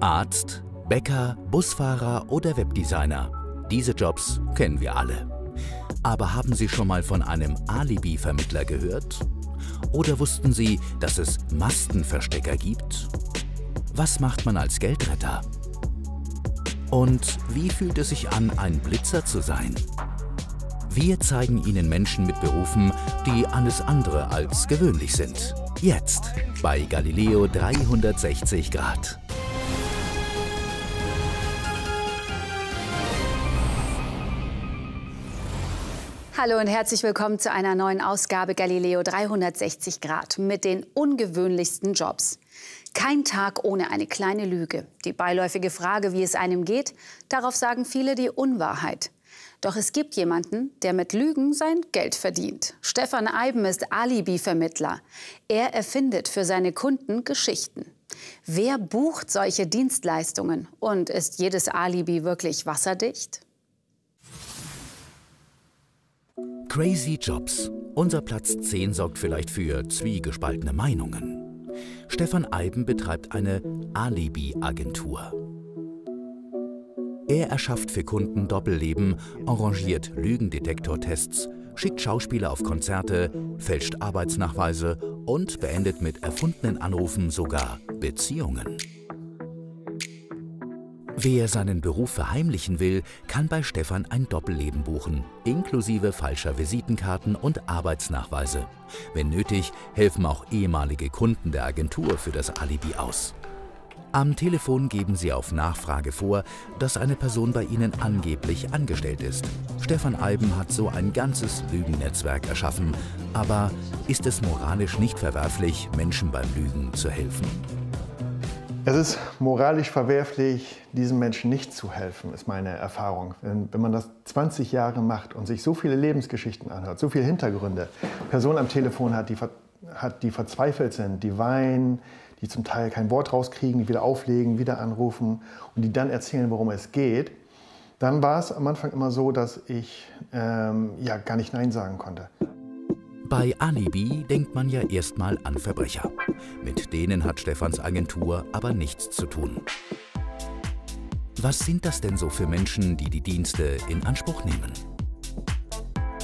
Arzt, Bäcker, Busfahrer oder Webdesigner. Diese Jobs kennen wir alle. Aber haben Sie schon mal von einem Alibi-Vermittler gehört? Oder wussten Sie, dass es Mastenverstecker gibt? Was macht man als Geldretter? Und wie fühlt es sich an, ein Blitzer zu sein? Wir zeigen Ihnen Menschen mit Berufen, die alles andere als gewöhnlich sind. Jetzt bei Galileo 360 Grad. Hallo und herzlich willkommen zu einer neuen Ausgabe Galileo 360 Grad mit den ungewöhnlichsten Jobs. Kein Tag ohne eine kleine Lüge. Die beiläufige Frage, wie es einem geht, darauf sagen viele die Unwahrheit. Doch es gibt jemanden, der mit Lügen sein Geld verdient. Stefan Eiben ist Alibi-Vermittler. Er erfindet für seine Kunden Geschichten. Wer bucht solche Dienstleistungen? Und ist jedes Alibi wirklich wasserdicht? Crazy Jobs. Unser Platz 10 sorgt vielleicht für zwiegespaltene Meinungen. Stefan Eiben betreibt eine Alibi-Agentur. Er erschafft für Kunden Doppelleben, arrangiert Lügendetektortests, schickt Schauspieler auf Konzerte, fälscht Arbeitsnachweise und beendet mit erfundenen Anrufen sogar Beziehungen. Wer seinen Beruf verheimlichen will, kann bei Stefan ein Doppelleben buchen, inklusive falscher Visitenkarten und Arbeitsnachweise. Wenn nötig, helfen auch ehemalige Kunden der Agentur für das Alibi aus. Am Telefon geben Sie auf Nachfrage vor, dass eine Person bei Ihnen angeblich angestellt ist. Stefan Eiben hat so ein ganzes Lügennetzwerk erschaffen. Aber ist es moralisch nicht verwerflich, Menschen beim Lügen zu helfen? Es ist moralisch verwerflich, diesen Menschen nicht zu helfen, ist meine Erfahrung. Wenn man das 20 Jahre macht und sich so viele Lebensgeschichten anhört, so viele Hintergründe, Personen am Telefon hat, die verzweifelt sind, die weinen, die zum Teil kein Wort rauskriegen, die wieder auflegen, wieder anrufen und die dann erzählen, worum es geht, dann war es am Anfang immer so, dass ich gar nicht Nein sagen konnte. Bei Alibi denkt man ja erstmal an Verbrecher. Mit denen hat Stefans Agentur aber nichts zu tun. Was sind das denn so für Menschen, die die Dienste in Anspruch nehmen?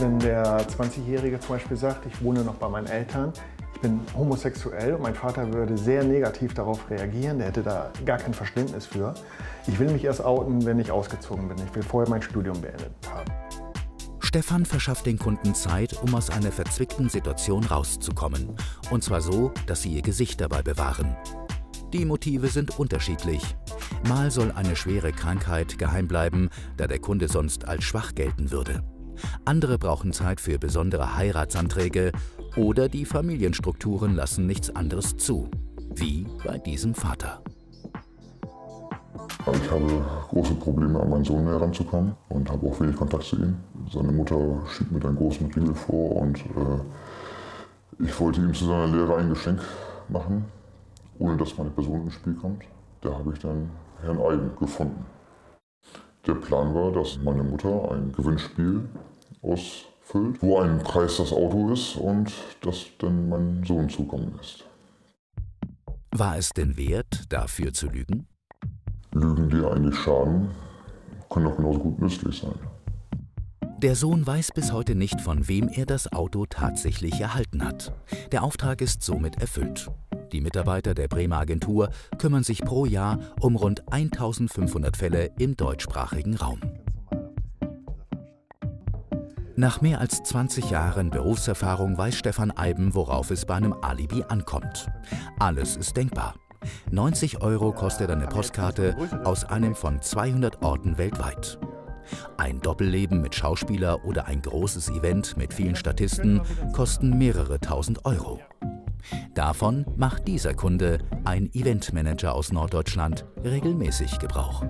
Wenn der 20-Jährige zum Beispiel sagt, ich wohne noch bei meinen Eltern, ich bin homosexuell und mein Vater würde sehr negativ darauf reagieren, der hätte da gar kein Verständnis für. Ich will mich erst outen, wenn ich ausgezogen bin. Ich will vorher mein Studium beendet haben. Stefan verschafft den Kunden Zeit, um aus einer verzwickten Situation rauszukommen. Und zwar so, dass sie ihr Gesicht dabei bewahren. Die Motive sind unterschiedlich. Mal soll eine schwere Krankheit geheim bleiben, da der Kunde sonst als schwach gelten würde. Andere brauchen Zeit für besondere Heiratsanträge oder die Familienstrukturen lassen nichts anderes zu, wie bei diesem Vater. Ich habe große Probleme, an meinen Sohn heranzukommen und habe auch wenig Kontakt zu ihm. Seine Mutter schiebt mir einen großen Riegel vor und ich wollte ihm zu seiner Lehre ein Geschenk machen, ohne dass meine Person ins Spiel kommt. Da habe ich dann Herrn Eiben gefunden. Der Plan war, dass meine Mutter ein Gewinnspiel ausfüllt, wo ein Preis das Auto ist und dass dann mein Sohn zukommen lässt. War es denn wert, dafür zu lügen? Lügen, die eigentlich schaden, können auch genauso gut nützlich sein. Der Sohn weiß bis heute nicht, von wem er das Auto tatsächlich erhalten hat. Der Auftrag ist somit erfüllt. Die Mitarbeiter der Bremer Agentur kümmern sich pro Jahr um rund 1500 Fälle im deutschsprachigen Raum. Nach mehr als 20 Jahren Berufserfahrung weiß Stefan Eiben, worauf es bei einem Alibi ankommt. Alles ist denkbar. 90 € kostet eine Postkarte aus einem von 200 Orten weltweit. Ein Doppelleben mit Schauspieler oder ein großes Event mit vielen Statisten kosten mehrere tausend Euro. Davon macht dieser Kunde, ein Eventmanager aus Norddeutschland, regelmäßig Gebrauch.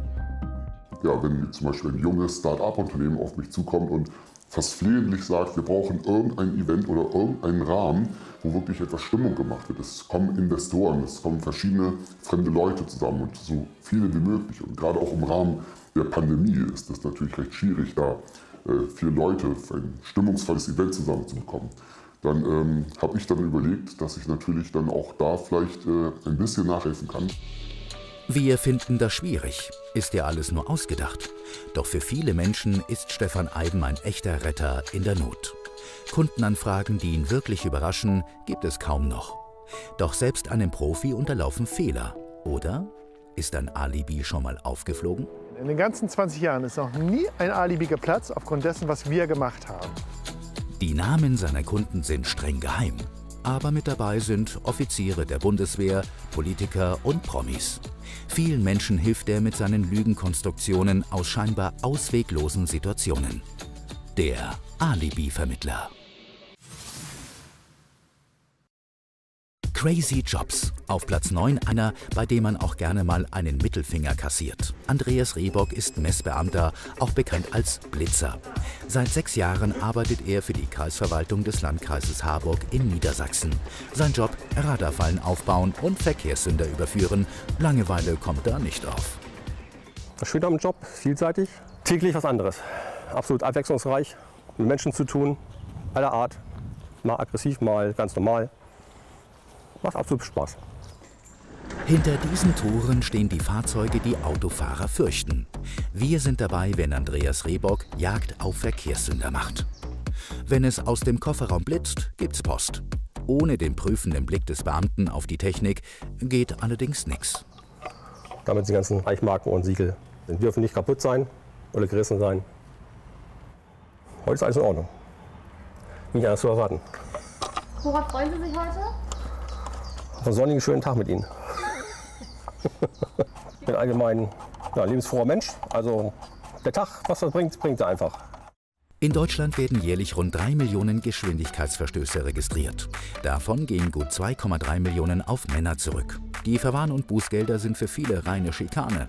Ja, wenn zum Beispiel ein junges Start-up-Unternehmen auf mich zukommt und fast flehentlich sagt, wir brauchen irgendein Event oder irgendeinen Rahmen, wo wirklich etwas Stimmung gemacht wird. Es kommen Investoren, es kommen verschiedene fremde Leute zusammen und so viele wie möglich. Und gerade auch im Rahmen der Pandemie ist das natürlich recht schwierig, da viele Leute für ein stimmungsvolles Event zusammenzubekommen. Dann habe ich überlegt, dass ich natürlich dann auch da vielleicht ein bisschen nachhelfen kann. Wir finden das schwierig. Ist ja alles nur ausgedacht. Doch für viele Menschen ist Stefan Eiben ein echter Retter in der Not. Kundenanfragen, die ihn wirklich überraschen, gibt es kaum noch. Doch selbst einem Profi unterlaufen Fehler, oder? Ist ein Alibi schon mal aufgeflogen? In den ganzen 20 Jahren ist noch nie ein Alibi geplatzt aufgrund dessen, was wir gemacht haben. Die Namen seiner Kunden sind streng geheim. Aber mit dabei sind Offiziere der Bundeswehr, Politiker und Promis. Vielen Menschen hilft er mit seinen Lügenkonstruktionen aus scheinbar ausweglosen Situationen. Der Alibi-Vermittler. Crazy Jobs. Auf Platz 9 einer, bei dem man auch gerne mal einen Mittelfinger kassiert. Andreas Rehbock ist Messbeamter, auch bekannt als Blitzer. Seit 6 Jahren arbeitet er für die Kreisverwaltung des Landkreises Harburg in Niedersachsen. Sein Job: Radarfallen aufbauen und Verkehrssünder überführen. Langeweile kommt da nicht auf. Das Schöne am Job: vielseitig, täglich was anderes. Absolut abwechslungsreich, mit Menschen zu tun, aller Art. Mal aggressiv, mal ganz normal. Macht absolut Spaß. Hinter diesen Toren stehen die Fahrzeuge, die Autofahrer fürchten. Wir sind dabei, wenn Andreas Rehbock Jagd auf Verkehrssünder macht. Wenn es aus dem Kofferraum blitzt, gibt's Post. Ohne den prüfenden Blick des Beamten auf die Technik geht allerdings nichts. Damit die ganzen Reichmarken und Siegel dürfen nicht kaputt sein oder gerissen sein. Heute ist alles in Ordnung. Nicht anders zu erwarten. Worauf freuen Sie sich heute? Einen sonnigen, schönen Tag mit Ihnen. Ich bin allgemein lebensfroher Mensch. Also der Tag, was er bringt, bringt er einfach. In Deutschland werden jährlich rund 3 Millionen Geschwindigkeitsverstöße registriert. Davon gehen gut 2,3 Millionen auf Männer zurück. Die Verwarn- und Bußgelder sind für viele reine Schikane.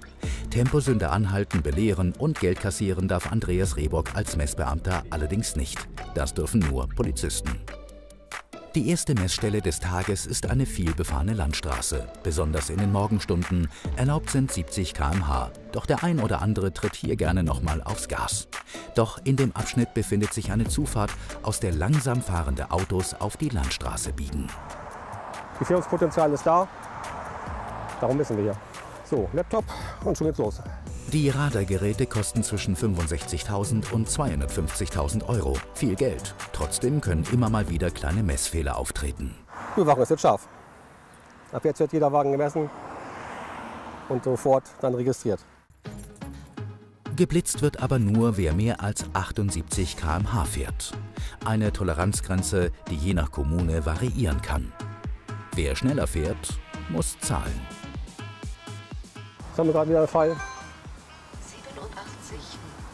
Temposünder anhalten, belehren und Geld kassieren darf Andreas Rehbock als Messbeamter allerdings nicht. Das dürfen nur Polizisten. Die erste Messstelle des Tages ist eine vielbefahrene Landstraße. Besonders in den Morgenstunden erlaubt sind 70 km/h. Doch der ein oder andere tritt hier gerne nochmal aufs Gas. Doch in dem Abschnitt befindet sich eine Zufahrt, aus der langsam fahrende Autos auf die Landstraße biegen. Gefährdungspotenzial ist da. Darum müssen wir hier. So, Laptop und schon geht's los. Die Radargeräte kosten zwischen 65.000 und 250.000 €. Viel Geld. Trotzdem können immer mal wieder kleine Messfehler auftreten. Die Wagen ist jetzt scharf. Ab jetzt wird jeder Wagen gemessen und sofort dann registriert. Geblitzt wird aber nur, wer mehr als 78 km/h fährt. Eine Toleranzgrenze, die je nach Kommune variieren kann. Wer schneller fährt, muss zahlen. Jetzt haben wir gerade wieder einen Fall.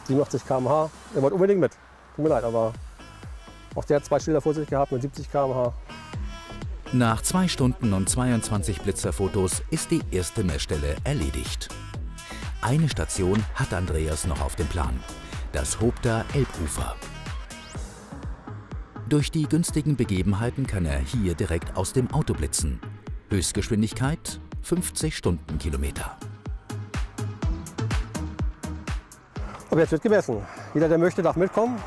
87 km/h. Ihr wollt unbedingt mit. Tut mir leid, aber auch der hat 2 Schilder vor sich gehabt mit 70 km/h. Nach 2 Stunden und 22 Blitzerfotos ist die erste Messstelle erledigt. Eine Station hat Andreas noch auf dem Plan. Das Hobter Elbufer. Durch die günstigen Begebenheiten kann er hier direkt aus dem Auto blitzen. Höchstgeschwindigkeit 50 Stundenkilometer. Aber jetzt wird gemessen. Jeder, der möchte, darf mitkommen.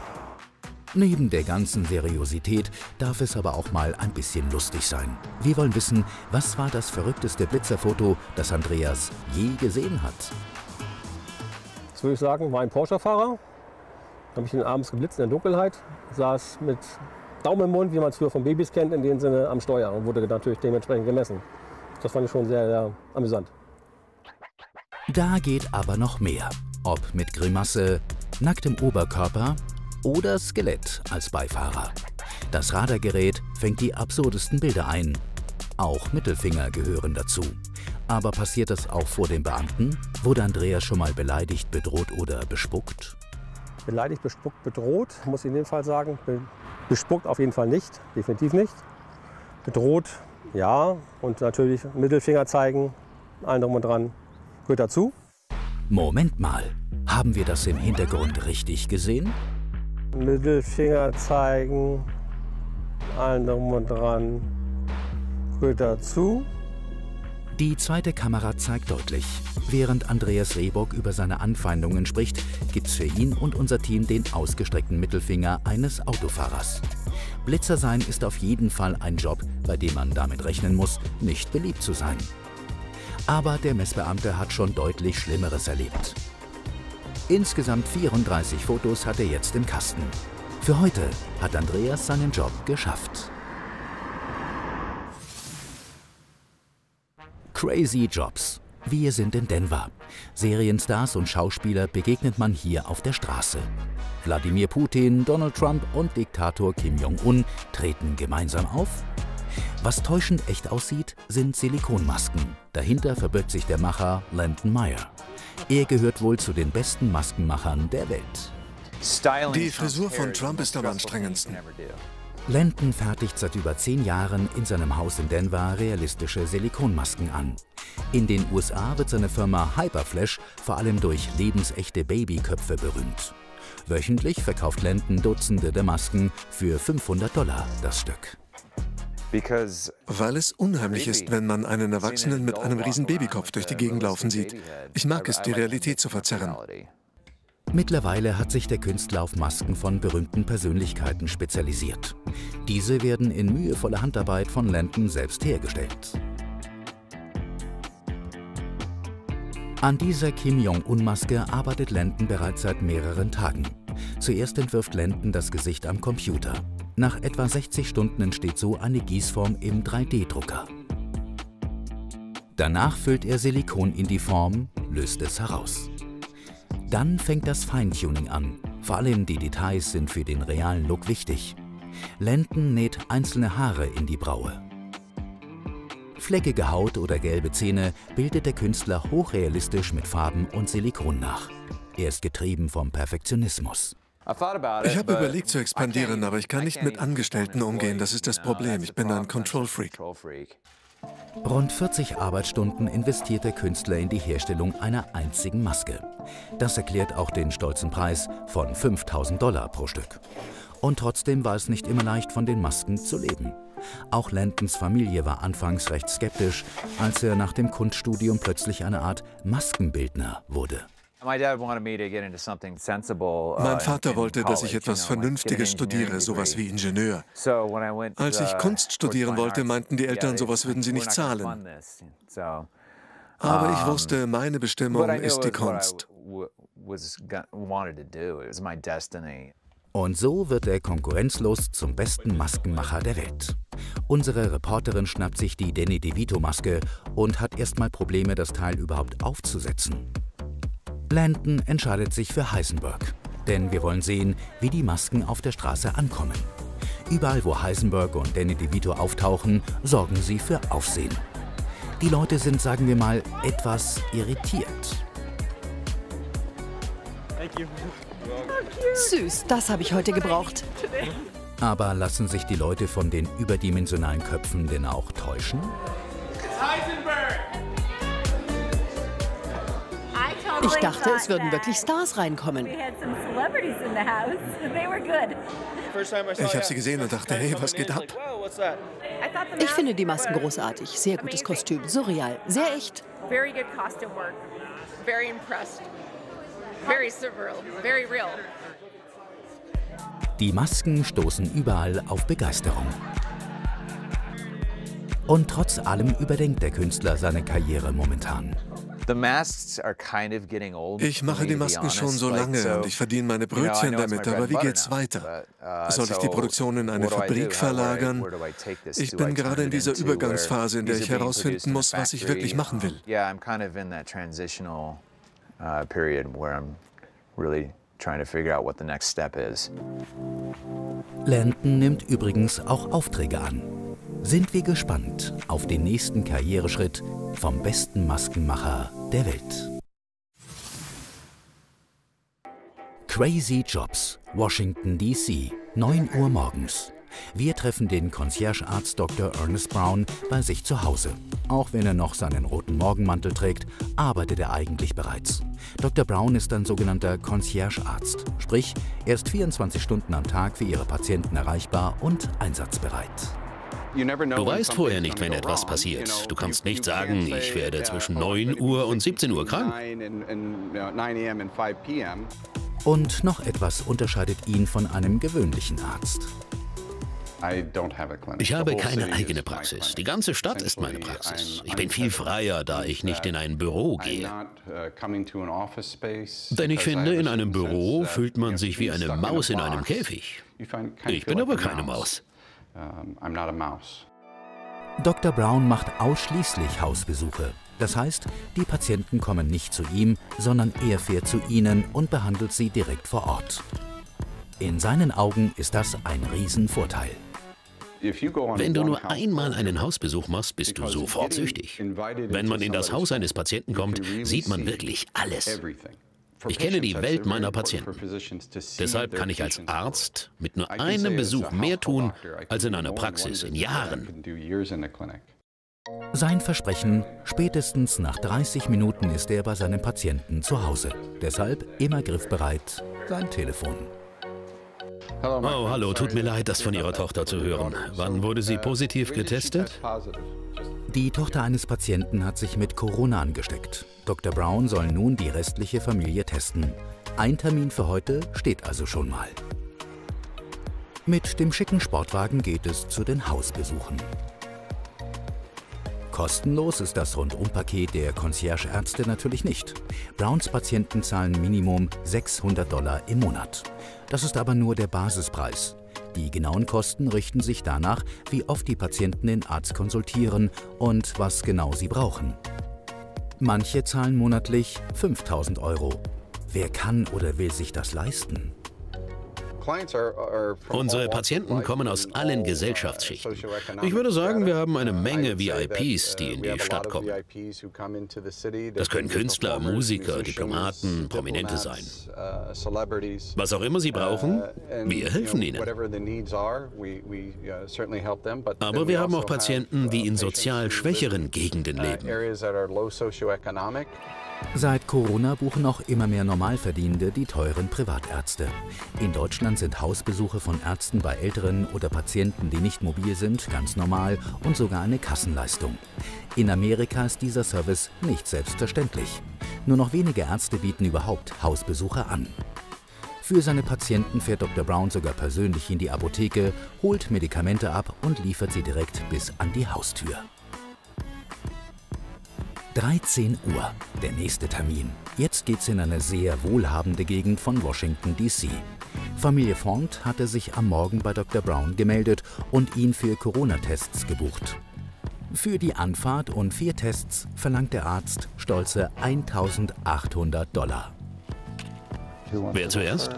Neben der ganzen Seriosität darf es aber auch mal ein bisschen lustig sein. Wir wollen wissen, was war das verrückteste Blitzerfoto, das Andreas je gesehen hat? Das würde ich sagen, war ein Porsche-Fahrer. Da habe ich ihn abends geblitzt in der Dunkelheit. Saß mit Daumen im Mund, wie man es früher von Babys kennt, in dem Sinne am Steuer. Und wurde natürlich dementsprechend gemessen. Das fand ich schon sehr, sehr amüsant. Da geht aber noch mehr. Ob mit Grimasse, nacktem Oberkörper oder Skelett als Beifahrer. Das Radargerät fängt die absurdesten Bilder ein. Auch Mittelfinger gehören dazu. Aber passiert das auch vor dem Beamten? Wurde Andreas schon mal beleidigt, bedroht oder bespuckt? Beleidigt, bespuckt, bedroht, muss ich in dem Fall sagen. Bespuckt auf jeden Fall nicht, definitiv nicht. Bedroht, ja. Und natürlich Mittelfinger zeigen, allen drum und dran, gehört dazu. Moment mal, haben wir das im Hintergrund richtig gesehen? Mittelfinger zeigen, allen drum und dran, rührt dazu. Die zweite Kamera zeigt deutlich. Während Andreas Rehbock über seine Anfeindungen spricht, gibt's für ihn und unser Team den ausgestreckten Mittelfinger eines Autofahrers. Blitzer sein ist auf jeden Fall ein Job, bei dem man damit rechnen muss, nicht beliebt zu sein. Aber der Messbeamte hat schon deutlich Schlimmeres erlebt. Insgesamt 34 Fotos hat er jetzt im Kasten. Für heute hat Andreas seinen Job geschafft. Crazy Jobs. Wir sind in Denver. Serienstars und Schauspieler begegnet man hier auf der Straße. Wladimir Putin, Donald Trump und Diktator Kim Jong-un treten gemeinsam auf. Was täuschend echt aussieht, sind Silikonmasken. Dahinter verbirgt sich der Macher Landon Meier. Er gehört wohl zu den besten Maskenmachern der Welt. Die Frisur von Trump ist am anstrengendsten. Landon fertigt seit über 10 Jahren in seinem Haus in Denver realistische Silikonmasken an. In den USA wird seine Firma Hyperflash vor allem durch lebensechte Babyköpfe berühmt. Wöchentlich verkauft Landon Dutzende der Masken für $500 das Stück. Weil es unheimlich ist, wenn man einen Erwachsenen mit einem riesen Babykopf durch die Gegend laufen sieht. Ich mag es, die Realität zu verzerren. Mittlerweile hat sich der Künstler auf Masken von berühmten Persönlichkeiten spezialisiert. Diese werden in mühevoller Handarbeit von Landon selbst hergestellt. An dieser Kim Jong-un-Maske arbeitet Landon bereits seit mehreren Tagen. Zuerst entwirft Landon das Gesicht am Computer. Nach etwa 60 Stunden entsteht so eine Gießform im 3D-Drucker. Danach füllt er Silikon in die Form, löst es heraus. Dann fängt das Feintuning an. Vor allem die Details sind für den realen Look wichtig. Landon näht einzelne Haare in die Braue. Fleckige Haut oder gelbe Zähne bildet der Künstler hochrealistisch mit Farben und Silikon nach. Er ist getrieben vom Perfektionismus. Ich habe überlegt zu expandieren, aber ich kann nicht mit Angestellten umgehen. Das ist das Problem. Ich bin ein Control-Freak. Rund 40 Arbeitsstunden investiert der Künstler in die Herstellung einer einzigen Maske. Das erklärt auch den stolzen Preis von $5.000 pro Stück. Und trotzdem war es nicht immer leicht, von den Masken zu leben. Auch Landons Familie war anfangs recht skeptisch, als er nach dem Kunststudium plötzlich eine Art Maskenbildner wurde. Mein Vater wollte, dass ich etwas Vernünftiges studiere, sowas wie Ingenieur. Als ich Kunst studieren wollte, meinten die Eltern, sowas würden sie nicht zahlen. Aber ich wusste, meine Bestimmung ist die Kunst. Und so wird er konkurrenzlos zum besten Maskenmacher der Welt. Unsere Reporterin schnappt sich die Danny DeVito-Maske und hat erstmal Probleme, das Teil überhaupt aufzusetzen. Landon entscheidet sich für Heisenberg, denn wir wollen sehen, wie die Masken auf der Straße ankommen. Überall, wo Heisenberg und Danny DeVito auftauchen, sorgen sie für Aufsehen. Die Leute sind, sagen wir mal, etwas irritiert. Süß, das habe ich heute gebraucht. Aber lassen sich die Leute von den überdimensionalen Köpfen denn auch täuschen? Ich dachte, es würden wirklich Stars reinkommen. Ich habe sie gesehen und dachte, hey, was geht ab? Ich finde die Masken großartig. Sehr gutes Kostüm, surreal, sehr echt. Die Masken stoßen überall auf Begeisterung. Und trotz allem überdenkt der Künstler seine Karriere momentan. Ich mache die Masken schon so lange und ich verdiene meine Brötchen damit, aber wie geht's weiter? Soll ich die Produktion in eine Fabrik verlagern? Ich bin gerade in dieser Übergangsphase, in der ich herausfinden muss, was ich wirklich machen will. Landon nimmt übrigens auch Aufträge an. Sind wir gespannt auf den nächsten Karriereschritt vom besten Maskenmacher der Welt. Crazy Jobs, Washington DC, 9 Uhr morgens. Wir treffen den Concierge-Arzt Dr. Ernest Brown bei sich zu Hause. Auch wenn er noch seinen roten Morgenmantel trägt, arbeitet er eigentlich bereits. Dr. Brown ist ein sogenannter Concierge-Arzt, sprich, er ist 24 Stunden am Tag für ihre Patienten erreichbar und einsatzbereit. Du weißt vorher nicht, wenn etwas passiert. Du kannst nicht sagen, ich werde zwischen 9 Uhr und 17 Uhr krank. Und noch etwas unterscheidet ihn von einem gewöhnlichen Arzt. Ich habe keine eigene Praxis. Die ganze Stadt ist meine Praxis. Ich bin viel freier, da ich nicht in ein Büro gehe. Denn ich finde, in einem Büro fühlt man sich wie eine Maus in einem Käfig. Ich bin aber keine Maus. Dr. Brown macht ausschließlich Hausbesuche. Das heißt, die Patienten kommen nicht zu ihm, sondern er fährt zu ihnen und behandelt sie direkt vor Ort. In seinen Augen ist das ein Riesenvorteil. Wenn du nur einmal einen Hausbesuch machst, bist du sofort süchtig. Wenn man in das Haus eines Patienten kommt, sieht man wirklich alles. Ich kenne die Welt meiner Patienten. Deshalb kann ich als Arzt mit nur einem Besuch mehr tun, als in einer Praxis in Jahren. Sein Versprechen, spätestens nach 30 Minuten ist er bei seinem Patienten zu Hause. Deshalb immer griffbereit sein Telefon. Oh, hallo, tut mir leid, das von Ihrer Tochter zu hören. Wann wurde sie positiv getestet? Die Tochter eines Patienten hat sich mit Corona angesteckt. Dr. Brown soll nun die restliche Familie testen. Ein Termin für heute steht also schon mal. Mit dem schicken Sportwagen geht es zu den Hausbesuchen. Kostenlos ist das Rundumpaket der Concierge-Ärzte natürlich nicht. Browns Patienten zahlen Minimum $600 im Monat. Das ist aber nur der Basispreis. Die genauen Kosten richten sich danach, wie oft die Patienten den Arzt konsultieren und was genau sie brauchen. Manche zahlen monatlich 5.000 Euro. Wer kann oder will sich das leisten? Unsere Patienten kommen aus allen Gesellschaftsschichten. Ich würde sagen, wir haben eine Menge VIPs, die in die Stadt kommen. Das können Künstler, Musiker, Diplomaten, Prominente sein. Was auch immer sie brauchen, wir helfen ihnen. Aber wir haben auch Patienten, die in sozial schwächeren Gegenden leben. Seit Corona buchen auch immer mehr Normalverdienende die teuren Privatärzte. In Deutschland sind Hausbesuche von Ärzten bei Älteren oder Patienten, die nicht mobil sind, ganz normal und sogar eine Kassenleistung. In Amerika ist dieser Service nicht selbstverständlich. Nur noch wenige Ärzte bieten überhaupt Hausbesuche an. Für seine Patienten fährt Dr. Brown sogar persönlich in die Apotheke, holt Medikamente ab und liefert sie direkt bis an die Haustür. 13 Uhr, der nächste Termin. Jetzt geht's in eine sehr wohlhabende Gegend von Washington, D.C. Familie Font hatte sich am Morgen bei Dr. Brown gemeldet und ihn für Corona-Tests gebucht. Für die Anfahrt und 4 Tests verlangt der Arzt stolze $1.800. Wer zuerst?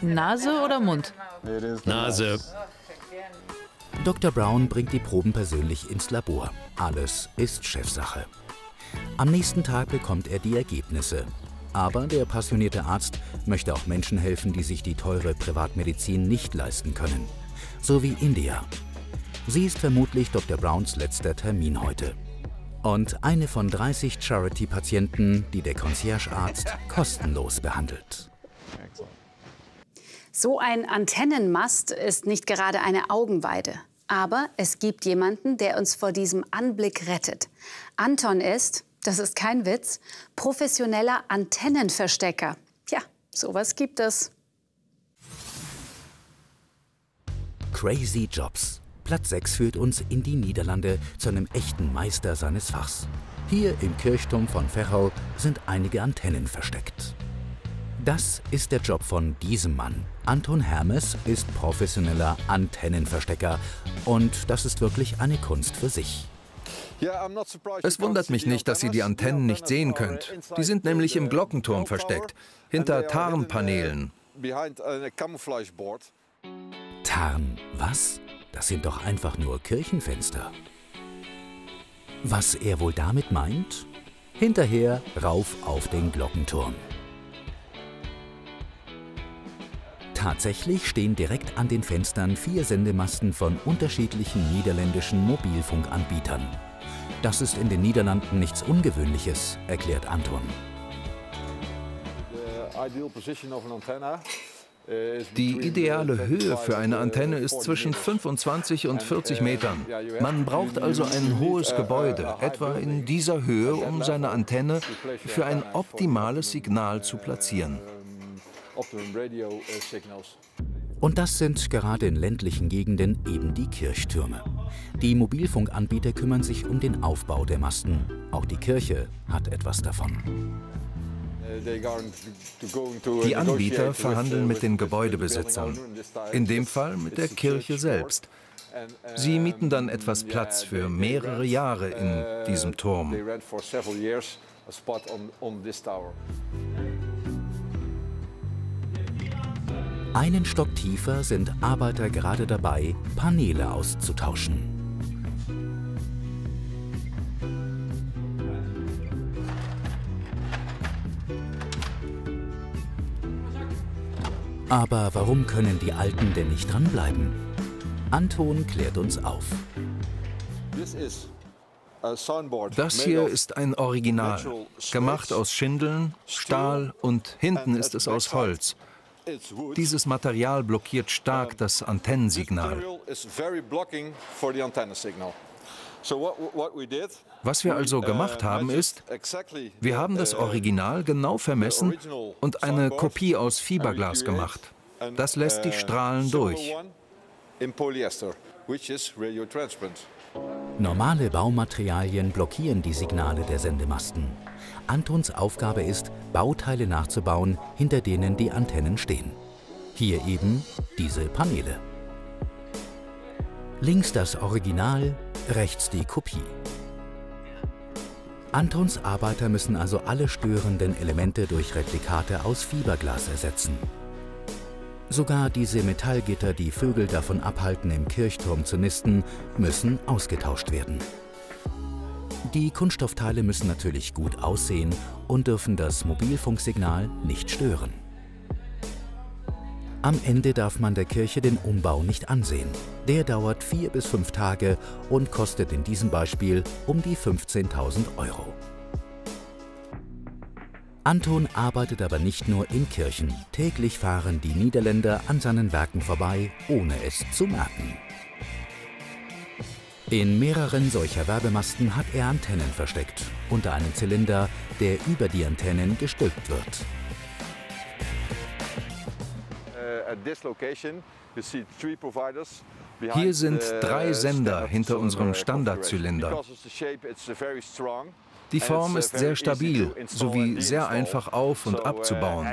Nase oder Mund? Nase. Dr. Brown bringt die Proben persönlich ins Labor. Alles ist Chefsache. Am nächsten Tag bekommt er die Ergebnisse. Aber der passionierte Arzt möchte auch Menschen helfen, die sich die teure Privatmedizin nicht leisten können. So wie India. Sie ist vermutlich Dr. Browns letzter Termin heute. Und eine von 30 Charity-Patienten, die der Concierge-Arzt kostenlos behandelt. So ein Antennenmast ist nicht gerade eine Augenweide. Aber es gibt jemanden, der uns vor diesem Anblick rettet. Anton ist, das ist kein Witz, professioneller Antennenverstecker. Ja, sowas gibt es. Crazy Jobs. Platz 6 führt uns in die Niederlande zu einem echten Meister seines Fachs. Hier im Kirchturm von Veghel sind einige Antennen versteckt. Das ist der Job von diesem Mann. Anton Hermes ist professioneller Antennenverstecker. Und das ist wirklich eine Kunst für sich. Es wundert mich nicht, dass ihr die Antennen nicht sehen könnt. Die sind nämlich im Glockenturm versteckt, hinter Tarnpanelen. Tarn, was? Das sind doch einfach nur Kirchenfenster. Was er wohl damit meint? Hinterher rauf auf den Glockenturm. Tatsächlich stehen direkt an den Fenstern 4 Sendemasten von unterschiedlichen niederländischen Mobilfunkanbietern. Das ist in den Niederlanden nichts Ungewöhnliches, erklärt Anton. Die ideale Höhe für eine Antenne ist zwischen 25 und 40 Metern. Man braucht also ein hohes Gebäude, etwa in dieser Höhe, um seine Antenne für ein optimales Signal zu platzieren. Und das sind gerade in ländlichen Gegenden eben die Kirchtürme. Die Mobilfunkanbieter kümmern sich um den Aufbau der Masten. Auch die Kirche hat etwas davon. Die Anbieter verhandeln mit den Gebäudebesitzern, in dem Fall mit der Kirche selbst. Sie mieten dann etwas Platz für mehrere Jahre in diesem Turm. Einen Stock tiefer sind Arbeiter gerade dabei, Paneele auszutauschen. Aber warum können die Alten denn nicht dranbleiben? Anton klärt uns auf. Das hier ist ein Original, gemacht aus Schindeln, Stahl und hinten ist es aus Holz. Dieses Material blockiert stark das Antennensignal. Was wir also gemacht haben ist, wir haben das Original genau vermessen und eine Kopie aus Fiberglas gemacht. Das lässt die Strahlen durch. Normale Baumaterialien blockieren die Signale der Sendemasten. Antons Aufgabe ist, Bauteile nachzubauen, hinter denen die Antennen stehen. Hier eben diese Paneele. Links das Original, rechts die Kopie. Antons Arbeiter müssen also alle störenden Elemente durch Replikate aus Fiberglas ersetzen. Sogar diese Metallgitter, die Vögel davon abhalten, im Kirchturm zu nisten, müssen ausgetauscht werden. Die Kunststoffteile müssen natürlich gut aussehen und dürfen das Mobilfunksignal nicht stören. Am Ende darf man der Kirche den Umbau nicht ansehen. Der dauert 4 bis 5 Tage und kostet in diesem Beispiel um die 15.000 Euro. Anton arbeitet aber nicht nur in Kirchen. Täglich fahren die Niederländer an seinen Werken vorbei, ohne es zu merken. In mehreren solcher Werbemasten hat er Antennen versteckt, unter einem Zylinder, der über die Antennen gestülpt wird. Hier sind 3 Sender hinter unserem Standardzylinder. Die Form ist sehr stabil, sowie sehr einfach auf- und abzubauen.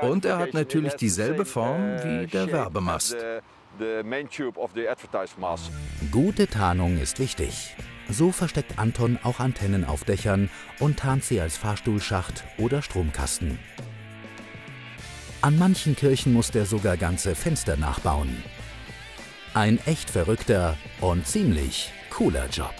Und er hat natürlich dieselbe Form wie der Werbemast. Gute Tarnung ist wichtig. So versteckt Anton auch Antennen auf Dächern und tarnt sie als Fahrstuhlschacht oder Stromkasten. An manchen Kirchen muss er sogar ganze Fenster nachbauen. Ein echt verrückter und ziemlich cooler Job.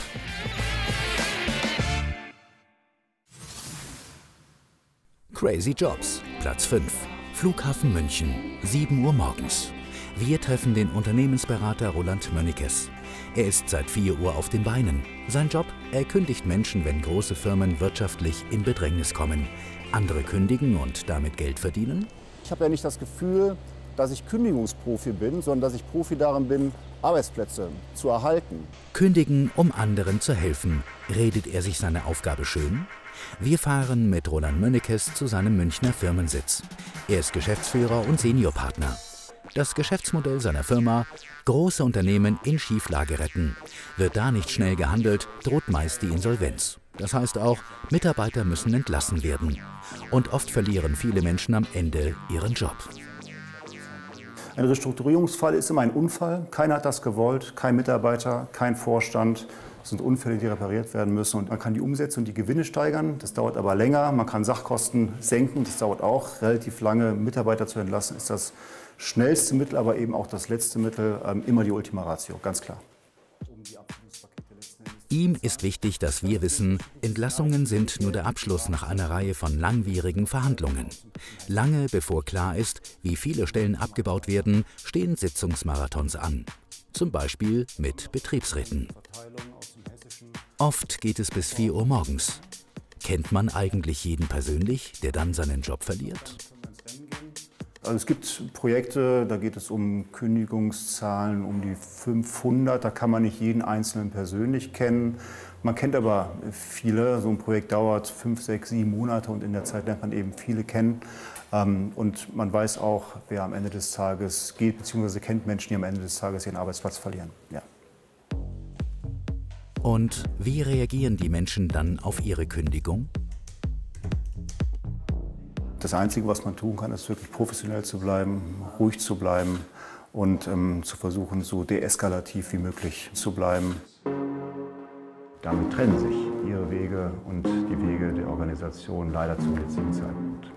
Crazy Jobs, Platz 5, Flughafen München, 7 Uhr morgens. Wir treffen den Unternehmensberater Roland Mönnekes. Er ist seit 4 Uhr auf den Beinen. Sein Job, er kündigt Menschen, wenn große Firmen wirtschaftlich in Bedrängnis kommen. Andere kündigen und damit Geld verdienen? Ich habe ja nicht das Gefühl, dass ich Kündigungsprofi bin, sondern dass ich Profi darin bin, Arbeitsplätze zu erhalten. Kündigen, um anderen zu helfen. Redet er sich seine Aufgabe schön? Wir fahren mit Roland Mönnekes zu seinem Münchner Firmensitz. Er ist Geschäftsführer und Seniorpartner. Das Geschäftsmodell seiner Firma, große Unternehmen in Schieflage retten. Wird da nicht schnell gehandelt, droht meist die Insolvenz. Das heißt auch, Mitarbeiter müssen entlassen werden. Und oft verlieren viele Menschen am Ende ihren Job. Ein Restrukturierungsfall ist immer ein Unfall. Keiner hat das gewollt, kein Mitarbeiter, kein Vorstand. Das sind Unfälle, die repariert werden müssen. Und man kann die Umsätze und die Gewinne steigern, das dauert aber länger. Man kann Sachkosten senken, das dauert auch relativ lange. Mitarbeiter zu entlassen ist das schnellste Mittel, aber eben auch das letzte Mittel, immer die Ultima Ratio, ganz klar. Ihm ist wichtig, dass wir wissen, Entlassungen sind nur der Abschluss nach einer Reihe von langwierigen Verhandlungen. Lange bevor klar ist, wie viele Stellen abgebaut werden, stehen Sitzungsmarathons an. Zum Beispiel mit Betriebsräten. Oft geht es bis 4 Uhr morgens. Kennt man eigentlich jeden persönlich, der dann seinen Job verliert? Also es gibt Projekte, da geht es um Kündigungszahlen um die 500. Da kann man nicht jeden Einzelnen persönlich kennen. Man kennt aber viele. So ein Projekt dauert 5, 6, 7 Monate und in der Zeit lernt man eben viele kennen. Und man weiß auch, wer am Ende des Tages geht, beziehungsweise kennt Menschen, die am Ende des Tages ihren Arbeitsplatz verlieren. Ja. Und wie reagieren die Menschen dann auf ihre Kündigung? Das Einzige, was man tun kann, ist wirklich professionell zu bleiben, ruhig zu bleiben und zu versuchen, so deeskalativ wie möglich zu bleiben. Damit trennen sich ihre Wege und die Wege der Organisation leider zum jetzigen Zeitpunkt.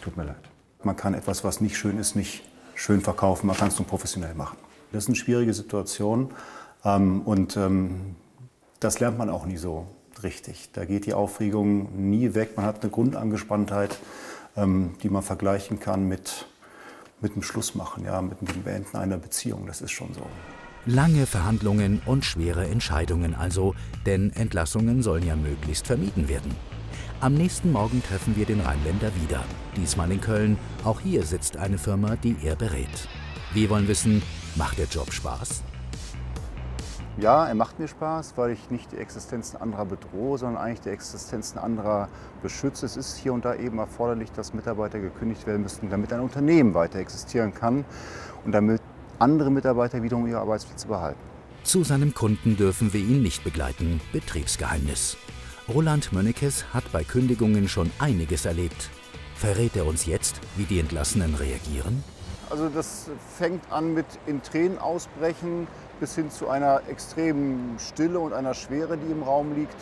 Tut mir leid. Man kann etwas, was nicht schön ist, nicht schön verkaufen. Man kann es nur professionell machen. Das ist eine schwierige Situation das lernt man auch nie so richtig. Da geht die Aufregung nie weg. Man hat eine Grundangespanntheit, die man vergleichen kann mit dem Schlussmachen, ja, mit dem Beenden einer Beziehung. Das ist schon so. Lange Verhandlungen und schwere Entscheidungen also, denn Entlassungen sollen ja möglichst vermieden werden. Am nächsten Morgen treffen wir den Rheinländer wieder, diesmal in Köln. Auch hier sitzt eine Firma, die er berät. Wir wollen wissen, macht der Job Spaß? Ja, er macht mir Spaß, weil ich nicht die Existenzen anderer bedrohe, sondern eigentlich die Existenzen anderer beschütze. Es ist hier und da eben erforderlich, dass Mitarbeiter gekündigt werden müssen, damit ein Unternehmen weiter existieren kann und damit andere Mitarbeiter wiederum ihre Arbeitsplätze behalten. Zu seinem Kunden dürfen wir ihn nicht begleiten. Betriebsgeheimnis. Roland Mönnekes hat bei Kündigungen schon einiges erlebt. Verrät er uns jetzt, wie die Entlassenen reagieren? Also das fängt an mit in Tränen ausbrechen, bis hin zu einer extremen Stille und einer Schwere, die im Raum liegt.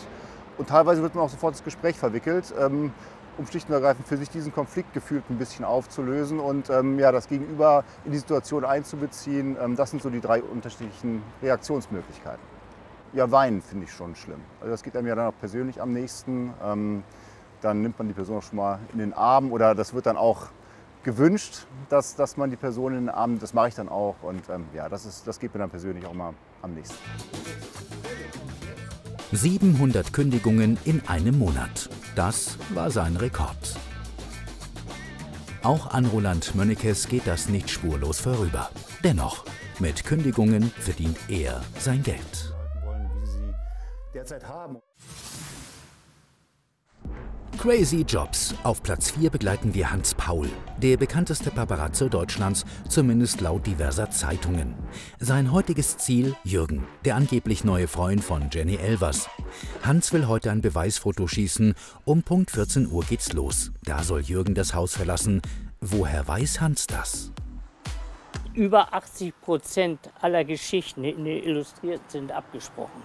Und teilweise wird man auch sofort ins Gespräch verwickelt, um schlicht und ergreifend für sich diesen Konflikt gefühlt ein bisschen aufzulösen und ja, das Gegenüber in die Situation einzubeziehen. Das sind so die 3 unterschiedlichen Reaktionsmöglichkeiten. Ja, weinen finde ich schon schlimm. Also das geht einem ja dann auch persönlich am nächsten. Dann nimmt man die Person auch schon mal in den Arm oder das wird dann auch gewünscht, dass man die Person in den Arm, das mache ich dann auch und ja, das geht mir dann persönlich auch mal am nächsten. 700 Kündigungen in einem Monat, das war sein Rekord. Auch an Roland Mönnekes geht das nicht spurlos vorüber. Dennoch, mit Kündigungen verdient er sein Geld. Crazy Jobs. Auf Platz 4 begleiten wir Hans Paul, der bekannteste Paparazzo Deutschlands, zumindest laut diverser Zeitungen. Sein heutiges Ziel Jürgen, der angeblich neue Freund von Jenny Elvers. Hans will heute ein Beweisfoto schießen. Um Punkt 14 Uhr geht's los. Da soll Jürgen das Haus verlassen. Woher weiß Hans das? Über 80% aller Geschichten in der Illustrierten sind abgesprochen.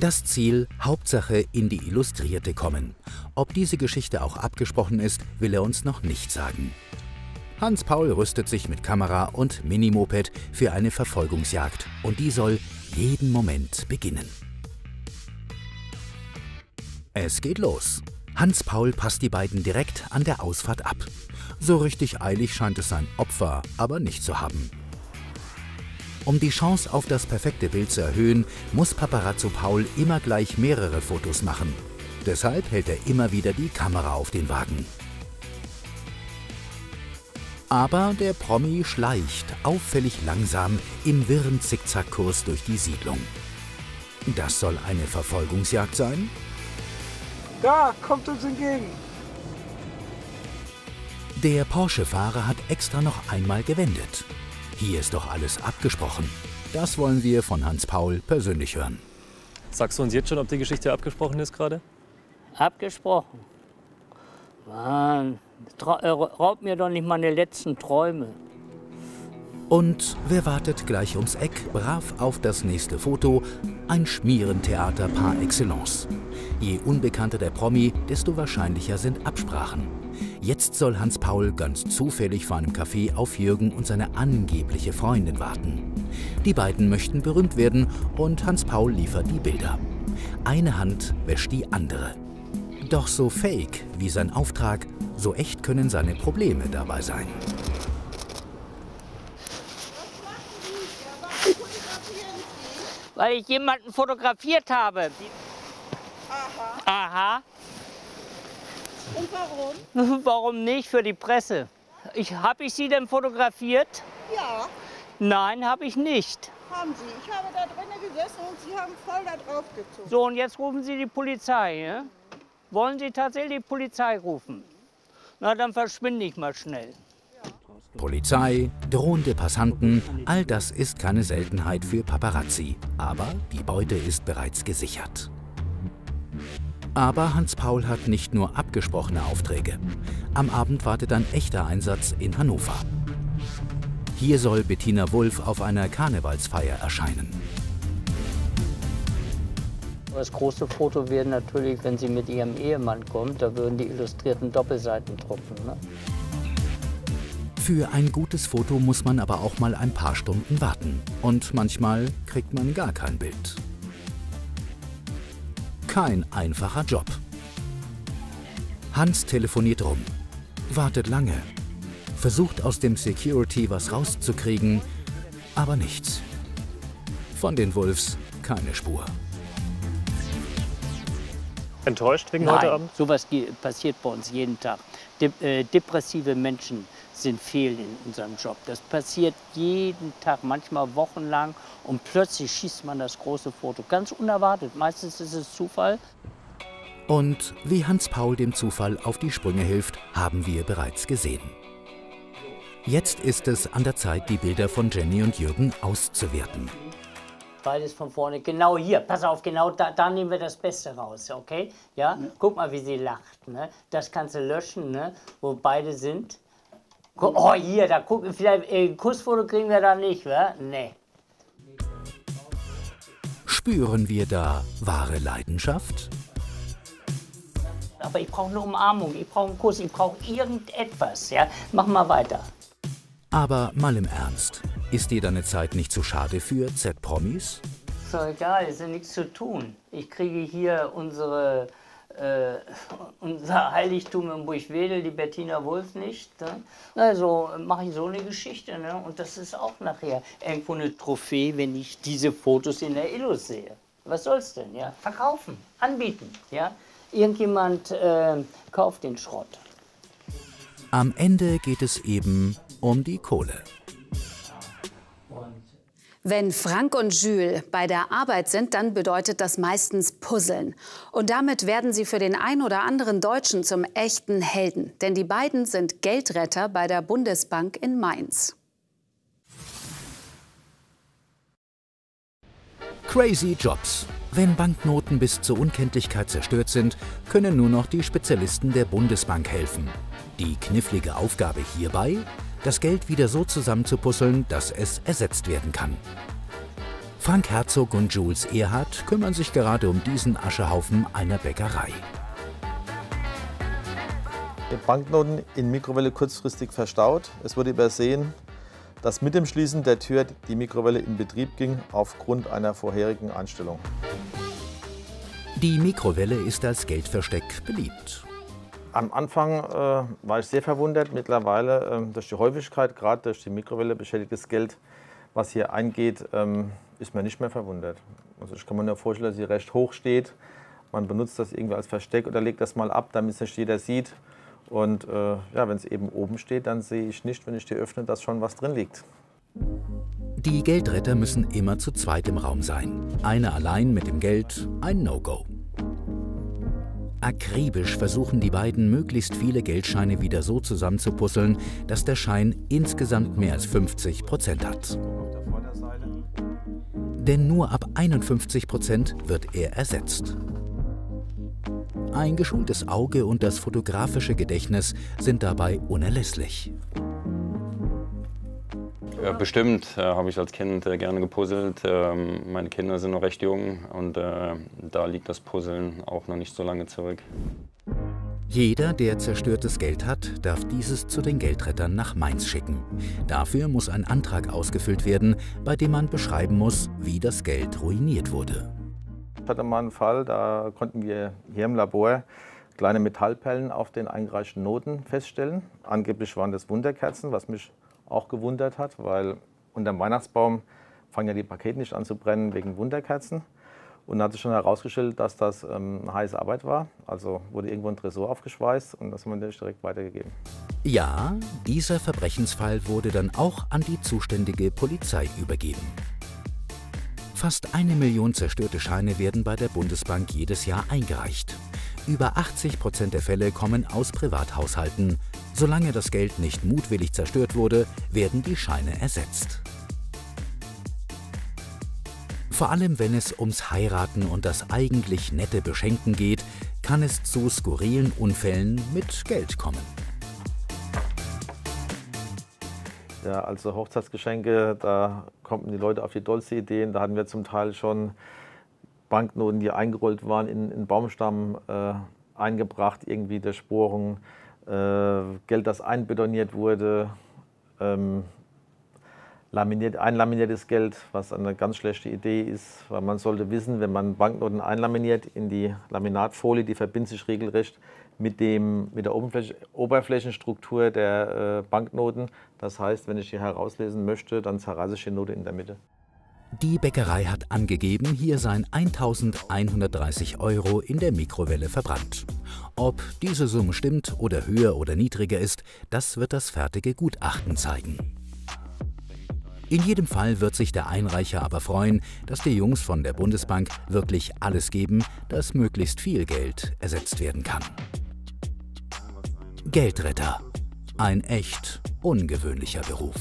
Das Ziel, Hauptsache in die Illustrierte kommen. Ob diese Geschichte auch abgesprochen ist, will er uns noch nicht sagen. Hans Paul rüstet sich mit Kamera und Minimoped für eine Verfolgungsjagd. Und die soll jeden Moment beginnen. Es geht los. Hans Paul passt die beiden direkt an der Ausfahrt ab. So richtig eilig scheint es sein Opfer aber nicht zu haben. Um die Chance auf das perfekte Bild zu erhöhen, muss Paparazzo Paul immer gleich mehrere Fotos machen. Deshalb hält er immer wieder die Kamera auf den Wagen. Aber der Promi schleicht auffällig langsam im wirren Zickzackkurs durch die Siedlung. Das soll eine Verfolgungsjagd sein? Da kommt uns entgegen! Der Porsche-Fahrer hat extra noch einmal gewendet. Hier ist doch alles abgesprochen. Das wollen wir von Hans Paul persönlich hören. Sagst du uns jetzt schon, ob die Geschichte abgesprochen ist gerade? Abgesprochen? Mann, raubt mir doch nicht meine letzten Träume. Und wer wartet gleich ums Eck, brav auf das nächste Foto? Ein Schmierentheater par excellence. Je unbekannter der Promi, desto wahrscheinlicher sind Absprachen. Jetzt soll Hans Paul ganz zufällig vor einem Café auf Jürgen und seine angebliche Freundin warten. Die beiden möchten berühmt werden und Hans Paul liefert die Bilder. Eine Hand wäscht die andere. Doch so fake wie sein Auftrag, so echt können seine Probleme dabei sein. Weil ich jemanden fotografiert habe. Aha. Aha. Und warum? Warum nicht für die Presse? Habe ich Sie denn fotografiert? Ja. Nein, habe ich nicht. Haben Sie. Ich habe da drinnen gesessen und Sie haben voll da drauf gezogen. So, und jetzt rufen Sie die Polizei, ja? Mhm. Wollen Sie tatsächlich die Polizei rufen? Mhm. Na, dann verschwinde ich mal schnell. Ja. Polizei, drohende Passanten, all das ist keine Seltenheit für Paparazzi. Aber die Beute ist bereits gesichert. Aber Hans Paul hat nicht nur abgesprochene Aufträge. Am Abend wartet ein echter Einsatz in Hannover. Hier soll Bettina Wulff auf einer Karnevalsfeier erscheinen. Das große Foto wäre natürlich, wenn sie mit ihrem Ehemann kommt, da würden die illustrierten Doppelseiten drucken. Ne? Für ein gutes Foto muss man aber auch mal ein paar Stunden warten. Und manchmal kriegt man gar kein Bild. Kein einfacher Job. Hans telefoniert rum, wartet lange, versucht aus dem Security was rauszukriegen, aber nichts. Von den Wulffs keine Spur. Enttäuscht wegen heute Abend? Nein, sowas passiert bei uns jeden Tag. Depressive Menschen sind fehl in unserem Job. Das passiert jeden Tag, manchmal wochenlang, und plötzlich schießt man das große Foto. Ganz unerwartet, meistens ist es Zufall. Und wie Hans Paul dem Zufall auf die Sprünge hilft, haben wir bereits gesehen. Jetzt ist es an der Zeit, die Bilder von Jenny und Jürgen auszuwerten. Beides von vorne, genau hier, pass auf, genau da nehmen wir das Beste raus, okay? Ja? Ja. Guck mal, wie sie lacht, ne? Das kannst du löschen, ne? Wo beide sind. Oh, hier, da gucken, vielleicht ein Kussfoto kriegen wir da nicht, wa? Nee. Spüren wir da wahre Leidenschaft? Aber ich brauche eine Umarmung, ich brauche einen Kuss, ich brauche irgendetwas, ja? Mach mal weiter. Aber mal im Ernst, ist dir deine Zeit nicht zu schade für Z-Promis? Ist doch egal, ist ja nichts zu tun. Ich kriege hier unser Heiligtum in Burgwedel, die Bettina Wulff nicht. Ne? Also mache ich so eine Geschichte, ne? Und das ist auch nachher irgendwo eine Trophäe, wenn ich diese Fotos in der Illus sehe. Was soll's denn, ja? Verkaufen, anbieten, ja? Irgendjemand kauft den Schrott. Am Ende geht es eben um die Kohle. Wenn Frank und Jules bei der Arbeit sind, dann bedeutet das meistens Puzzeln. Und damit werden sie für den ein oder anderen Deutschen zum echten Helden. Denn die beiden sind Geldretter bei der Bundesbank in Mainz. Crazy Jobs. Wenn Banknoten bis zur Unkenntlichkeit zerstört sind, können nur noch die Spezialisten der Bundesbank helfen. Die knifflige Aufgabe hierbei? Das Geld wieder so zusammenzupuzzeln, dass es ersetzt werden kann. Frank Herzog und Jules Erhard kümmern sich gerade um diesen Aschehaufen einer Bäckerei. Die Banknoten in Mikrowelle kurzfristig verstaut. Es wurde übersehen, dass mit dem Schließen der Tür die Mikrowelle in Betrieb ging, aufgrund einer vorherigen Einstellung. Die Mikrowelle ist als Geldversteck beliebt. Am Anfang war ich sehr verwundert. Mittlerweile durch die Häufigkeit, gerade durch die Mikrowelle beschädigtes Geld, was hier eingeht, ist man nicht mehr verwundert. Also ich kann mir nur vorstellen, dass sie recht hoch steht. Man benutzt das irgendwie als Versteck oder legt das mal ab, damit es nicht jeder sieht. Und ja, wenn es eben oben steht, dann sehe ich nicht, wenn ich die öffne, dass schon was drin liegt. Die Geldretter müssen immer zu zweit im Raum sein. Einer allein mit dem Geld, ein No-Go. Akribisch versuchen die beiden, möglichst viele Geldscheine wieder so zusammenzupuzzeln, dass der Schein insgesamt mehr als 50% hat. Denn nur ab 51% wird er ersetzt. Ein geschultes Auge und das fotografische Gedächtnis sind dabei unerlässlich. Bestimmt habe ich als Kind gerne gepuzzelt. Meine Kinder sind noch recht jung und da liegt das Puzzeln auch noch nicht so lange zurück. Jeder, der zerstörtes Geld hat, darf dieses zu den Geldrettern nach Mainz schicken. Dafür muss ein Antrag ausgefüllt werden, bei dem man beschreiben muss, wie das Geld ruiniert wurde. Ich hatte mal einen Fall, da konnten wir hier im Labor kleine Metallperlen auf den eingereichten Noten feststellen. Angeblich waren das Wunderkerzen, was mich auch gewundert hat, weil unter dem Weihnachtsbaum fangen ja die Pakete nicht an zu brennen wegen Wunderkerzen. Und dann hat sich schon herausgestellt, dass das heiße Arbeit war. Also wurde irgendwo ein Tresor aufgeschweißt und das haben wir direkt weitergegeben. Ja, dieser Verbrechensfall wurde dann auch an die zuständige Polizei übergeben. Fast 1 Million zerstörte Scheine werden bei der Bundesbank jedes Jahr eingereicht. Über 80% der Fälle kommen aus Privathaushalten. Solange das Geld nicht mutwillig zerstört wurde, werden die Scheine ersetzt. Vor allem, wenn es ums Heiraten und das eigentlich nette Beschenken geht, kann es zu skurrilen Unfällen mit Geld kommen. Ja, also Hochzeitsgeschenke, da kommen die Leute auf die dollsten Ideen. Da hatten wir zum Teil schon Banknoten, die eingerollt waren, in den Baumstamm eingebracht, irgendwie durch Sporen, Geld, das einbetoniert wurde, einlaminiertes Geld, was eine ganz schlechte Idee ist, weil man sollte wissen, wenn man Banknoten einlaminiert in die Laminatfolie, die verbindet sich regelrecht mit der Oberflächenstruktur der Banknoten. Das heißt, wenn ich die herauslesen möchte, dann zerreiße ich die Note in der Mitte. Die Bäckerei hat angegeben, hier seien 1.130 € in der Mikrowelle verbrannt. Ob diese Summe stimmt oder höher oder niedriger ist, das wird das fertige Gutachten zeigen. In jedem Fall wird sich der Einreicher aber freuen, dass die Jungs von der Bundesbank wirklich alles geben, dass möglichst viel Geld ersetzt werden kann. Geldretter. Ein echt ungewöhnlicher Beruf.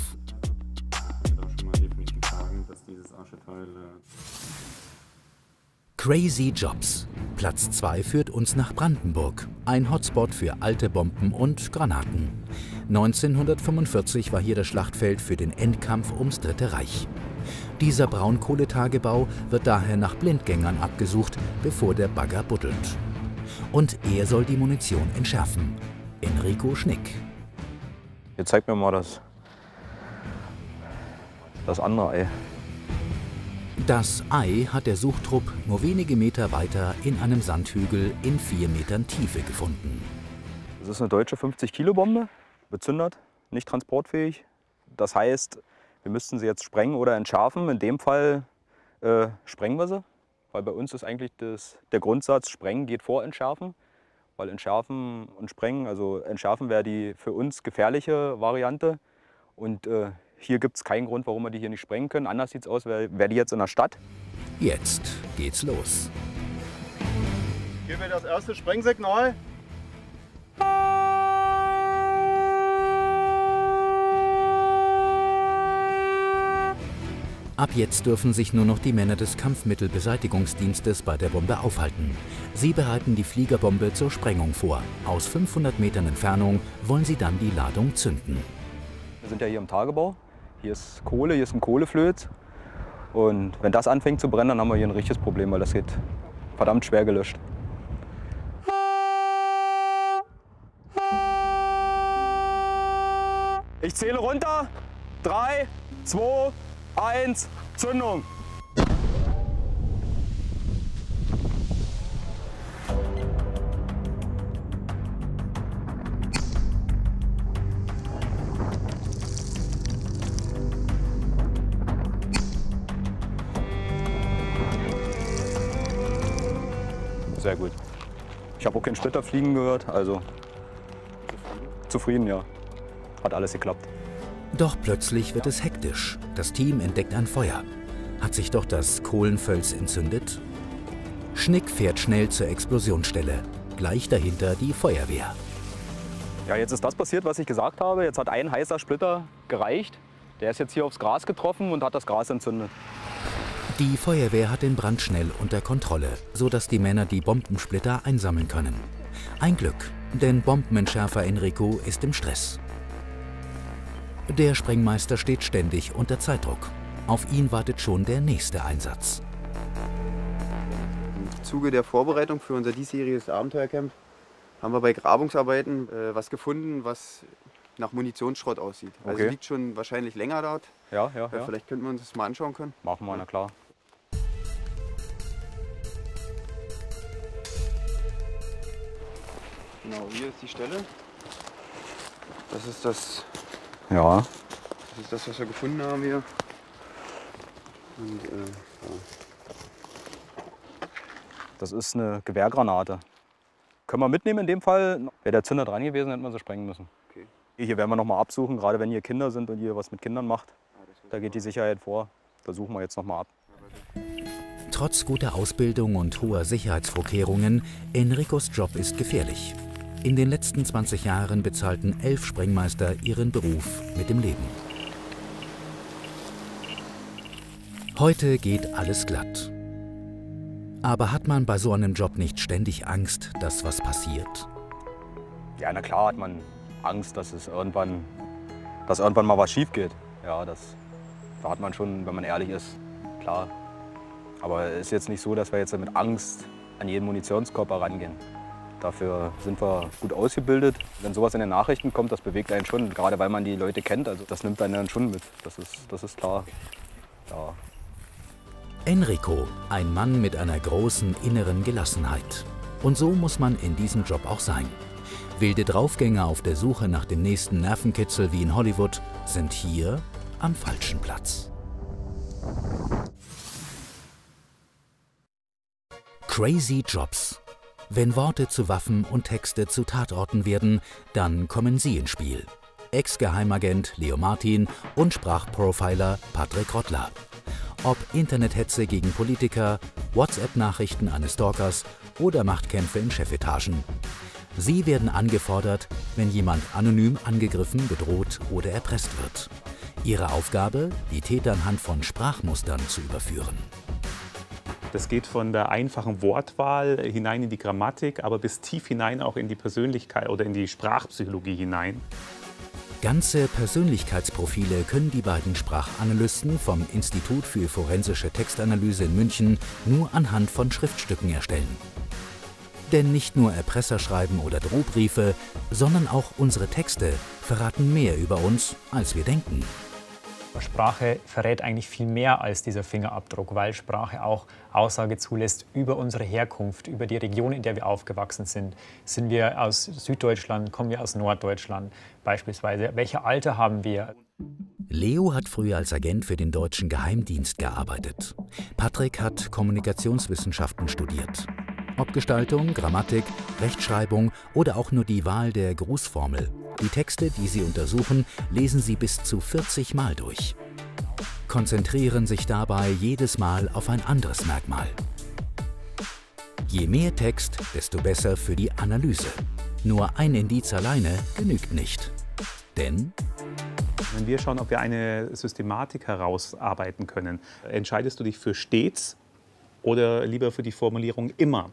Crazy Jobs. Platz 2 führt uns nach Brandenburg, ein Hotspot für alte Bomben und Granaten. 1945 war hier das Schlachtfeld für den Endkampf ums Dritte Reich. Dieser Braunkohletagebau wird daher nach Blindgängern abgesucht, bevor der Bagger buddelt. Und er soll die Munition entschärfen. Enrico Schnick. Hier zeigt mir mal das andere Ei. Das Ei hat der Suchtrupp nur wenige Meter weiter in einem Sandhügel in 4 Metern Tiefe gefunden. Das ist eine deutsche 50-Kilo-Bombe, bezündert, nicht transportfähig. Das heißt, wir müssten sie jetzt sprengen oder entschärfen. In dem Fall sprengen wir sie, weil bei uns ist eigentlich der Grundsatz, sprengen geht vor entschärfen. Weil entschärfen und sprengen, also entschärfen wäre die für uns gefährliche Variante. Und hier gibt es keinen Grund, warum wir die hier nicht sprengen können. Anders sieht es aus, wäre die jetzt in der Stadt. Jetzt geht's los. Geben wir das erste Sprengsignal. Ab jetzt dürfen sich nur noch die Männer des Kampfmittelbeseitigungsdienstes bei der Bombe aufhalten. Sie bereiten die Fliegerbombe zur Sprengung vor. Aus 500 Metern Entfernung wollen sie dann die Ladung zünden. Wir sind ja hier im Tagebau. Hier ist Kohle, hier ist ein Kohleflöz. Und wenn das anfängt zu brennen, dann haben wir hier ein richtiges Problem, weil das geht verdammt schwer gelöscht. Ich zähle runter. 3, 2, 1, Zündung! Sehr gut. Ich habe auch keinen Splitter fliegen gehört, also zufrieden, ja. Hat alles geklappt. Doch plötzlich wird es hektisch. Das Team entdeckt ein Feuer. Hat sich doch das Kohlenvölz entzündet? Schnick fährt schnell zur Explosionsstelle. Gleich dahinter die Feuerwehr. Ja, jetzt ist das passiert, was ich gesagt habe. Jetzt hat ein heißer Splitter gereicht. Der ist jetzt hier aufs Gras getroffen und hat das Gras entzündet. Die Feuerwehr hat den Brand schnell unter Kontrolle, sodass die Männer die Bombensplitter einsammeln können. Ein Glück, denn Bombenentschärfer Enrico ist im Stress. Der Sprengmeister steht ständig unter Zeitdruck. Auf ihn wartet schon der nächste Einsatz. Im Zuge der Vorbereitung für unser diesjähriges Abenteuercamp haben wir bei Grabungsarbeiten was gefunden, was nach Munitionsschrott aussieht. Okay. Also liegt schon wahrscheinlich länger dort. Ja. Vielleicht könnten wir uns das mal anschauen können. Machen wir, na klar. Genau, hier ist die Stelle. Das ist das. Ja. Das ist das, was wir gefunden haben hier. Und, ja. Das ist eine Gewehrgranate. Können wir mitnehmen in dem Fall. Wäre der Zünder dran gewesen, hätten wir sie sprengen müssen. Okay. Hier werden wir noch mal absuchen, gerade wenn ihr Kinder sind und ihr was mit Kindern macht. Da geht die Sicherheit vor. Da suchen wir jetzt noch mal ab. Trotz guter Ausbildung und hoher Sicherheitsvorkehrungen, Enricos Job ist gefährlich. In den letzten 20 Jahren bezahlten 11 Sprengmeister ihren Beruf mit dem Leben. Heute geht alles glatt. Aber hat man bei so einem Job nicht ständig Angst, dass was passiert? Ja, na klar hat man Angst, dass irgendwann mal was schief geht. Ja, da hat man schon, wenn man ehrlich ist, klar. Aber es ist jetzt nicht so, dass wir jetzt mit Angst an jeden Munitionskörper rangehen. Dafür sind wir gut ausgebildet. Wenn sowas in den Nachrichten kommt, das bewegt einen schon, gerade weil man die Leute kennt. Also das nimmt einen dann schon mit, das ist klar. Ja. Enrico, ein Mann mit einer großen inneren Gelassenheit. Und so muss man in diesem Job auch sein. Wilde Draufgänger auf der Suche nach dem nächsten Nervenkitzel wie in Hollywood sind hier am falschen Platz. Crazy Jobs. Wenn Worte zu Waffen und Texte zu Tatorten werden, dann kommen sie ins Spiel. Ex-Geheimagent Leo Martin und Sprachprofiler Patrick Rottler. Ob Internethetze gegen Politiker, WhatsApp-Nachrichten eines Stalkers oder Machtkämpfe in Chefetagen. Sie werden angefordert, wenn jemand anonym angegriffen, bedroht oder erpresst wird. Ihre Aufgabe, die Täter anhand von Sprachmustern zu überführen. Das geht von der einfachen Wortwahl hinein in die Grammatik, aber bis tief hinein auch in die Persönlichkeit oder in die Sprachpsychologie hinein. Ganze Persönlichkeitsprofile können die beiden Sprachanalysten vom Institut für forensische Textanalyse in München nur anhand von Schriftstücken erstellen. Denn nicht nur Erpresserschreiben oder Drohbriefe, sondern auch unsere Texte verraten mehr über uns, als wir denken. Sprache verrät eigentlich viel mehr als dieser Fingerabdruck, weil Sprache auch Aussage zulässt über unsere Herkunft, über die Region, in der wir aufgewachsen sind. Sind wir aus Süddeutschland, kommen wir aus Norddeutschland beispielsweise? Welche Alter haben wir? Leo hat früher als Agent für den deutschen Geheimdienst gearbeitet. Patrick hat Kommunikationswissenschaften studiert. Ob Gestaltung, Grammatik, Rechtschreibung oder auch nur die Wahl der Grußformel. Die Texte, die sie untersuchen, lesen sie bis zu 40 Mal durch. Konzentrieren sich dabei jedes Mal auf ein anderes Merkmal. Je mehr Text, desto besser für die Analyse. Nur ein Indiz alleine genügt nicht. Denn wenn wir schauen, ob wir eine Systematik herausarbeiten können, entscheidest du dich für stets oder lieber für die Formulierung immer?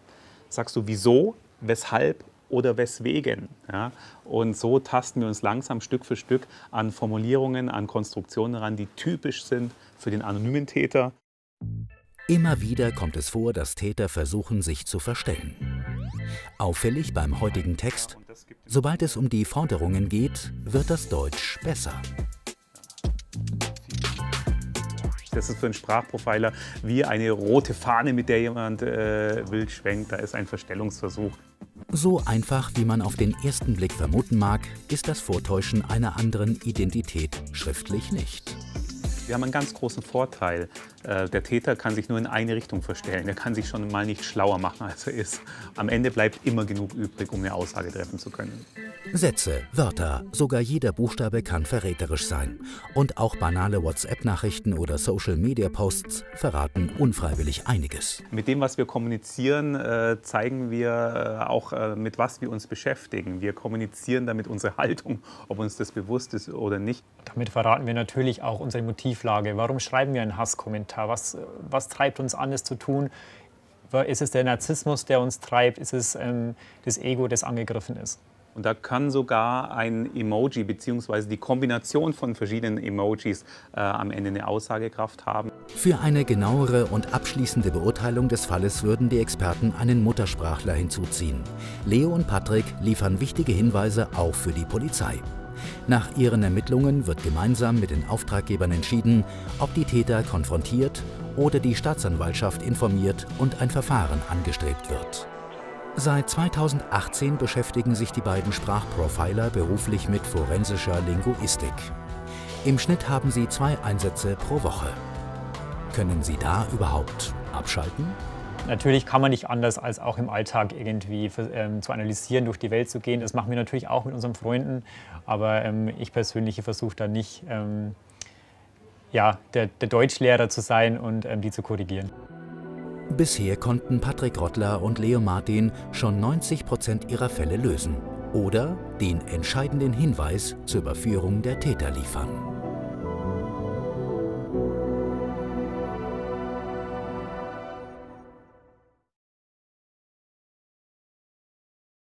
Sagst du wieso, weshalb oder weswegen? Ja? Und so tasten wir uns langsam Stück für Stück an Formulierungen, an Konstruktionen ran, die typisch sind für den anonymen Täter. Immer wieder kommt es vor, dass Täter versuchen, sich zu verstellen. Auffällig beim heutigen Text, sobald es um die Forderungen geht, wird das Deutsch besser. Das ist für einen Sprachprofiler wie eine rote Fahne, mit der jemand wild schwenkt. Da ist ein Verstellungsversuch. So einfach, wie man auf den ersten Blick vermuten mag, ist das Vortäuschen einer anderen Identität schriftlich nicht. Wir haben einen ganz großen Vorteil. Der Täter kann sich nur in eine Richtung verstellen. Er kann sich schon mal nicht schlauer machen, als er ist. Am Ende bleibt immer genug übrig, um eine Aussage treffen zu können. Sätze, Wörter, sogar jeder Buchstabe kann verräterisch sein. Und auch banale WhatsApp-Nachrichten oder Social-Media-Posts verraten unfreiwillig einiges. Mit dem, was wir kommunizieren, zeigen wir auch, mit was wir uns beschäftigen. Wir kommunizieren damit unsere Haltung, ob uns das bewusst ist oder nicht. Damit verraten wir natürlich auch unsere Motivlage. Warum schreiben wir einen Hasskommentar? Was treibt uns an, es zu tun? Ist es der Narzissmus, der uns treibt? Ist es das Ego, das angegriffen ist? Und da kann sogar ein Emoji bzw. die Kombination von verschiedenen Emojis am Ende eine Aussagekraft haben. Für eine genauere und abschließende Beurteilung des Falles würden die Experten einen Muttersprachler hinzuziehen. Leo und Patrick liefern wichtige Hinweise auch für die Polizei. Nach ihren Ermittlungen wird gemeinsam mit den Auftraggebern entschieden, ob die Täter konfrontiert oder die Staatsanwaltschaft informiert und ein Verfahren angestrebt wird. Seit 2018 beschäftigen sich die beiden Sprachprofiler beruflich mit forensischer Linguistik. Im Schnitt haben sie 2 Einsätze pro Woche. Können sie da überhaupt abschalten? Natürlich kann man nicht anders, als auch im Alltag irgendwie zu analysieren, durch die Welt zu gehen. Das machen wir natürlich auch mit unseren Freunden, aber ich persönlich versuche da nicht der Deutschlehrer zu sein und die zu korrigieren. Bisher konnten Patrick Rottler und Leo Martin schon 90% ihrer Fälle lösen oder den entscheidenden Hinweis zur Überführung der Täter liefern.